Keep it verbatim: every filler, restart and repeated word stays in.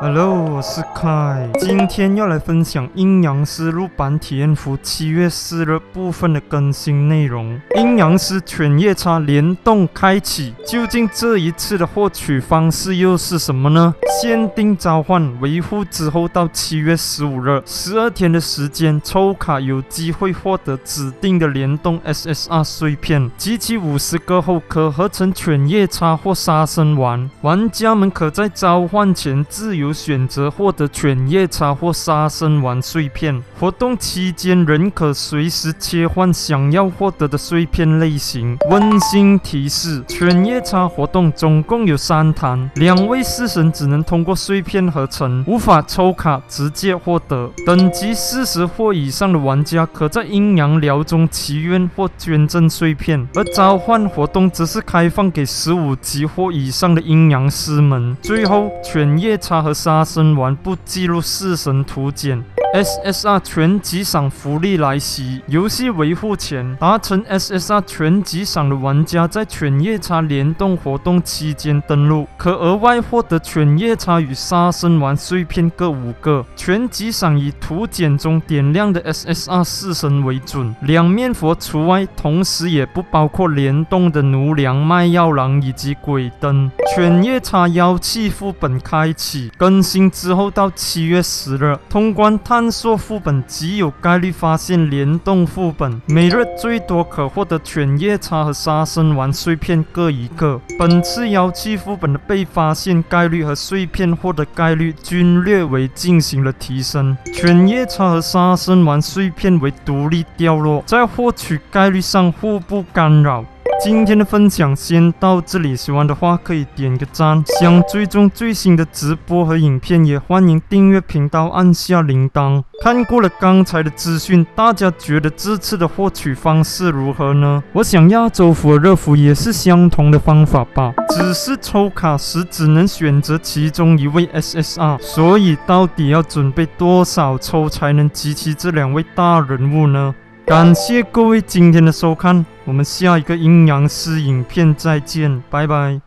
Hello， 我是凯，今天要来分享阴阳师入版体验服七月四日部分的更新内容。阴阳师犬夜叉联动开启，究竟这一次的获取方式又是什么呢？限定召唤维护之后到七月十五日， 十二天的时间抽卡有机会获得指定的联动 S S R 碎片，集齐五十个后可合成犬夜叉或杀生丸，玩家们可在召唤前自由 选择获得犬夜叉或杀生丸碎片，活动期间仍可随时切换想要获得的碎片类型。温馨提示：犬夜叉活动总共有三坛，两位式神只能通过碎片合成，无法抽卡直接获得。等级四十或以上的玩家可在阴阳寮中祈愿或捐赠碎片，而召唤活动则是开放给十五级或以上的阴阳师们。最后，犬夜叉和 杀生丸不计入式神图鉴。 S S R 全级赏福利来袭！游戏维护前，达成 S S R 全级赏的玩家在犬夜叉联动活动期间登录，可额外获得犬夜叉与杀生丸碎片各五个。全级赏以图鉴中点亮的 S S R 式神为准，两面佛除外，同时也不包括联动的奴良、卖药郎以及鬼灯。犬夜叉妖气副本开启，更新之后到七月十日通关探 探索副本极有概率发现联动副本，每日最多可获得犬夜叉和杀生丸碎片各一个。本次妖气副本的被发现概率和碎片获得概率均略为进行了提升，犬夜叉和杀生丸碎片为独立掉落，在获取概率上互不干扰。 今天的分享先到这里，喜欢的话可以点个赞。想追踪最新的直播和影片，也欢迎订阅频道，按下铃铛。看过了刚才的资讯，大家觉得这次的获取方式如何呢？我想亚洲服和热服也是相同的方法吧，只是抽卡时只能选择其中一位 S S R， 所以到底要准备多少抽才能集齐这两位大人物呢？ 感谢各位今天的收看，我们下一个阴阳师影片再见，拜拜。